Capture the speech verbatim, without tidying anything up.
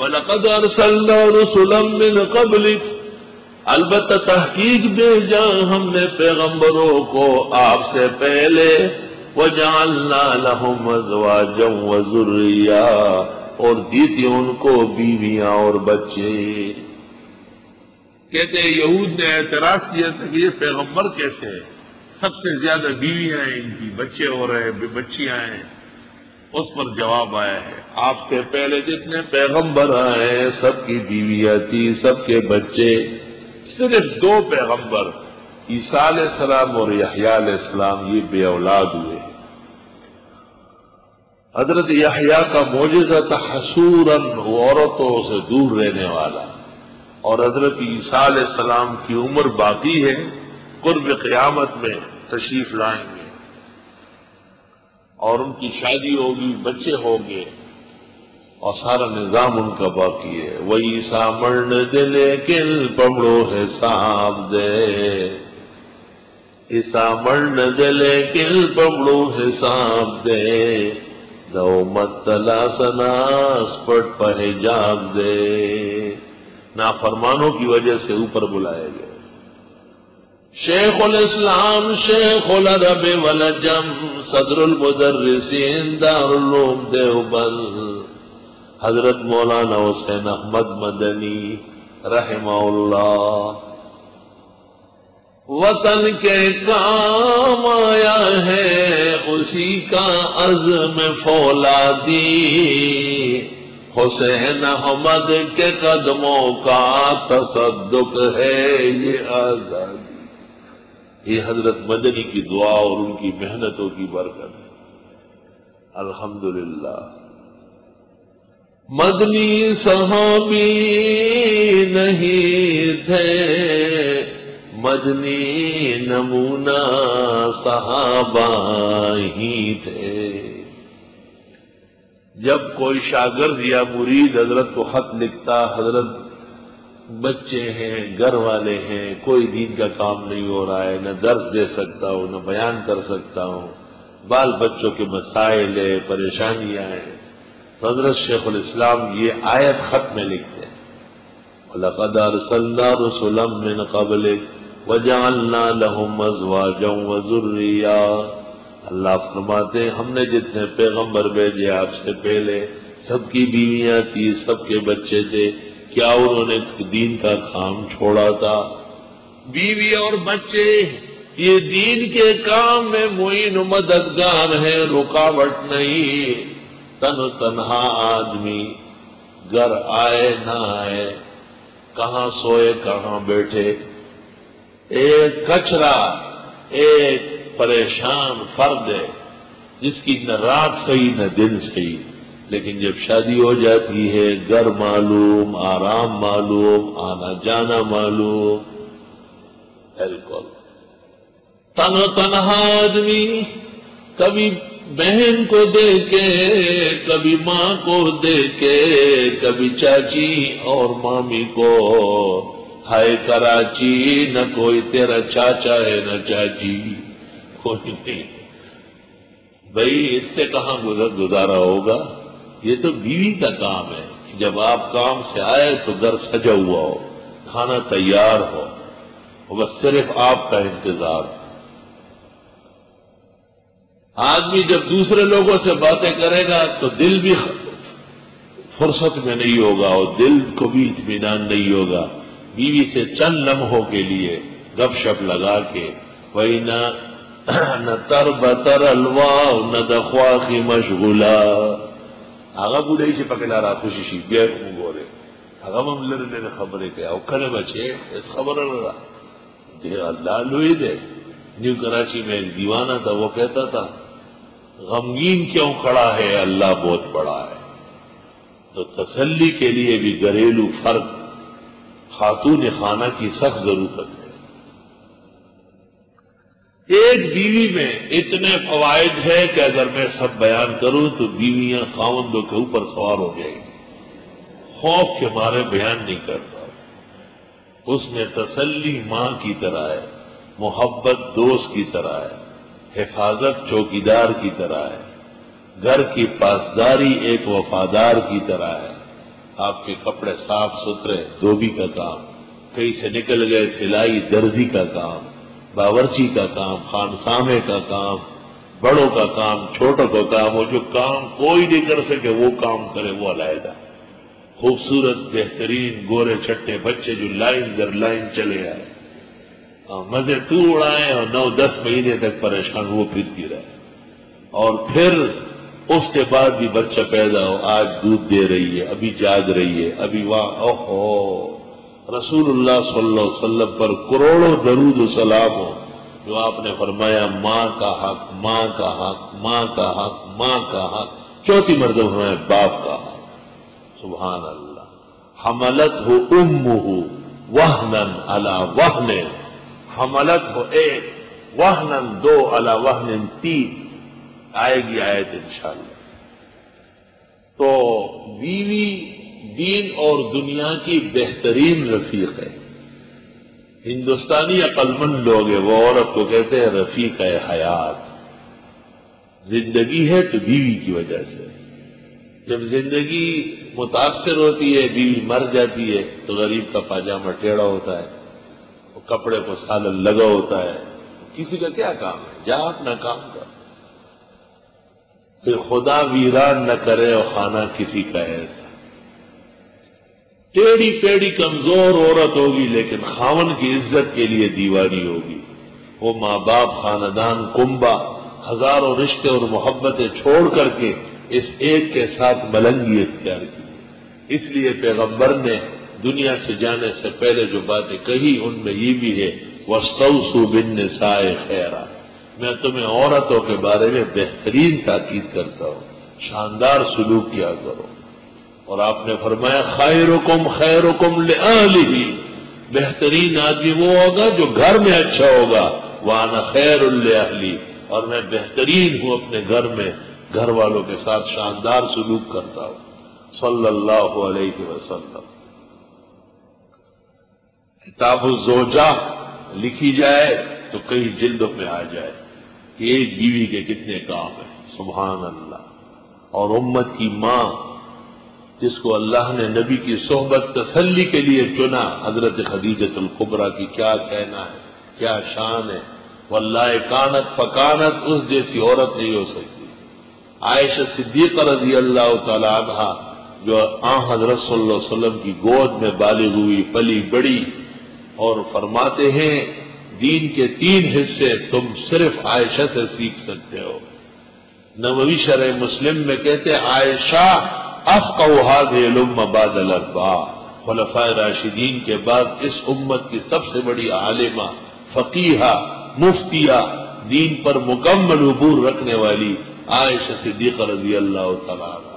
وَلَقَدْ أَرْسَلْنَا رُسُلًا مِّن قَبْلِكَ، البتہ تحقیق بھیجا ہم نے پیغمبروں کو آپ سے پہلے، وَجَعَلْنَا لَهُمْ أَزْوَاجًا وَذُرِّيَّةً، اور دی تھی ان کو بیویاں اور بچے۔ کہتے ہیں یہود نے اعتراض کیا تھا کہ یہ پیغمبر کیسے ہیں، سب سے زیادہ بیویاں ہیں ان کی، بچے ہو رہے ہیں، بچیاں ہیں۔ اس پر جواب آیا ہے آپ سے پہلے جتنے پیغمبر آئے ہیں سب کی بیویاں تھی، سب کے بچے، صرف دو پیغمبر عیسیٰ علیہ السلام اور یحییٰ علیہ السلام یہ بے اولاد ہوئے۔ حضرت یحییٰ کا معجزہ تھا حصوراً عورتوں سے دور رہنے والا، اور حضرت عیسیٰ علیہ السلام کی عمر باقی ہے، قرب قیامت میں تشریف لائیں گے اور ان کی شادی ہوگی، بچے ہوگے، اور سارا نظام ان کا باقی ہے۔ وہی سامرن دے لیکن پمڑو حساب دے، سامرن دے لیکن پمڑو حساب دے، دو مت تلاسناس پٹ پہجاب دے۔ نافرمانوں کی وجہ سے اوپر بلائے گئے۔ شیخ الاسلام شیخ العرب والعجم، صدر المدرسین دار العلوم دیوبند، حضرت مولانا حسین احمد مدنی رحمہ اللہ۔ وطن کے کام آیا ہے اسی کا عزم فولادی، حسین احمد کے قدموں کا تصدق ہے یہ آزادی۔ یہ حضرت مدنی کی دعا اور ان کی محنتوں کی برکت ہے، الحمدللہ۔ مدنی صحابی نہیں تھے، مدنی نمونہ صحابہ ہی تھے۔ جب کوئی شاگرد یا مرید حضرت کو خط لکھتا، حضرت بچے ہیں، گھر والے ہیں، کوئی دین کا کام نہیں ہو رہا ہے، نہ درس دے سکتا ہوں نہ بیان کر سکتا ہوں، بال بچوں کے مسائل ہیں، پریشانیاں ہیں، حضرت شیخ الاسلام یہ آیت خط میں لکھتے ہیں، وَلَقَدْ أَرْسَلْنَا رُسُلًا مِّن قَبْلِكَ وَجَعَلْنَا لَهُمْ أَزْوَاجًا وَذُرِّيَّةً۔ اللہ فرماتے ہیں ہم نے جتنے پیغمبر بھیجے آپ سے پہلے سب کی بیویاں تھی، سب کے بچے تھے۔ کیا انہوں نے دین کا کام چھوڑا تھا؟ بیوی اور بچے یہ دین کے کام میں معین و مددگار ہیں، رکاوٹ نہیں۔ تن و تنہا آدمی گھر آئے نہ آئے، کہاں سوئے کہاں بیٹھے، ایک کچرا ایک پریشان فرد ہے جس کی نہ رات صحیح نہ دن صحیح۔ لیکن جب شادی ہو جاتی ہے گھر معلوم، آرام معلوم، آنا جانا معلوم۔ الکل تن و تنہا آدمی کبھی بہن کو دے کے، کبھی ماں کو دے کے، کبھی چاچی اور مامی کو۔ ہائے کراچی نہ کوئی تیرا چاچا ہے نہ چاچی، کوئی نہیں بھئی، اس سے کہاں گزارا ہوگا؟ یہ تو بیوی کا کام ہے۔ جب آپ کام سے آئے تو گھر سجا ہوا ہو، کھانا تیار ہو، بس صرف آپ کا انتظار ہو۔ آدمی جب دوسرے لوگوں سے باتیں کرے گا تو دل بھی فرصت میں نہیں ہوگا اور دل کو بھی اطمینان نہیں ہوگا۔ بیوی سے چند لمحوں کے لیے گپ شپ لگا کے وَإِنَّ تَرْبَتَرَ الْوَاوْنَ دَخْوَاخِ مَشْغُلَا، آغا بودایی چه پکلارا خوششی بیار مگوره، آغا مم لرلر خبره که او کنه بچه اس خبره را دیگه اللہ لوئی دے۔ نیو کراچی میں ایک دیوانہ تھا، وہ کہتا تھا غمگین کیوں کھڑا ہے، اللہ بہت بڑا ہے۔ تو تسلی کے لیے بھی گھریلو فرد خاتون خانہ کی سخت ضرورت ہے۔ ایک بیوی میں اتنے فوائد ہے کہ اگر میں سب بیان کروں تو بیویاں خاوندوں کے اوپر سوار ہو جائیں گی، خوف کے مارے بیان نہیں کرتا۔ اس میں تسلی ماں کی طرح ہے، محبت دوست کی طرح ہے، حفاظت چوکیدار کی طرح ہے، گھر کی پاسداری ایک وفادار کی طرح ہے، आपके कपड़े साफ सुथरे, धोबी का काम, कहीं से निकल गए सिलाई दर्जी का काम, बावर्ची का काम, खानसामे का काम, बड़ों का काम, छोटों का काम, वो जो काम कोई नहीं कर सके वो काम करे वो अलहदा। खूबसूरत बेहतरीन गोरे छट्टे बच्चे जो लाइन दर लाइन चले आए, मजे तू उड़ाए और नौ दस महीने तक परेशान वो फिरती रहे, और फिर उसके बाद भी बच्चा पैदा हो, आज दूध दे रही है, अभी जाग रही है, अभी वाह। ओहो, रसूलुल्लाह सल्लल्लाहु अलैहि वसल्लम पर करोड़ों दरूद व सलाम हो जो आपने फरमाया माँ का हक, माँ का हक, माँ का हक, माँ का हक, चौथी मर्तबा है बाप का हक। सुभान अल्लाह। हमलत हो उम्मुहु वहनन अला वहन, हमलत हो एक, वहनन दो, अला वहनन तीन, आएगी आयत इंशाअल्लाह। तो बीवी दीन और दुनिया की बेहतरीन रफीक है। हिंदुस्तानी अक्लमंद लोग हैं वो औरत को कहते हैं रफीक है हयात। जिंदगी है तो बीवी की वजह से, जब जिंदगी मुतासर होती है, बीवी मर जाती है तो गरीब का पाजामा टेढ़ा होता है और कपड़े को सालन लगा होता है। किसी का क्या काम है, जा अपना काम कर, फिर खुदा वीरान न करे और खाना किसी का ऐसा। टेढ़ी पेढ़ी कमजोर औरत होगी लेकिन खावन की इज्जत के लिए दीवानी होगी। वो माँ बाप, खानदान, कुंबा, हजारों रिश्ते और मोहब्बतें छोड़ करके इस एक के साथ मलंगी इख्तियार की। इसलिए पैगंबर ने दुनिया से जाने से पहले जो बातें कही उनमें ये भी है, वस्तौसू बिन्निसाए खैरा, मैं तुम्हें औरतों के बारे में बेहतरीन ताकीद करता हूँ, शानदार सलूक किया करो। और आपने फरमाया खैरुकुम खैरुकुम लिअहलिही, बेहतरीन आदमी वो होगा जो घर में अच्छा होगा, वाना खैरुल लिअहली, और मैं बेहतरीन हूँ अपने घर में, घर वालों के साथ शानदार सलूक करता हूँ। सल्लल्लाहु अलैहि वसल्लम। किताबुज़ ज़ौजा लिखी जाए तो कई जिल्दों में आ जाए कि एक बीवी के कितने काम है। सुभान अल्लाह। और उम्मत की माँ जिसको अल्लाह ने नबी की सोहबत तसल्ली के लिए चुना, हजरत खदीजत अल-कुबरा की क्या कहना है, क्या शान है। वल्लाह कानत फकानत, उस जैसी औरत नहीं हो सकती। आयशा सिद्दीक़ा रज़ी अल्लाह तआला अन्हा जो आ हजरत सल्लल्लाहु अलैहि वसल्लम की गोद में बालिग हुई, पली बड़ी, और फरमाते हैं दीन के तीन हिस्से तुम सिर्फ आयशा से सीख सकते हो। नबवी शरह मुस्लिम में कहते आयशा खुलफाए राशिदीन के बाद इस उम्मत की सबसे बड़ी आलिमा, फकीहा, मुफ्तिया, दीन पर मुकम्मल अबूर रखने वाली आयशा सिद्दीक़ा रज़ी अल्लाह तआला।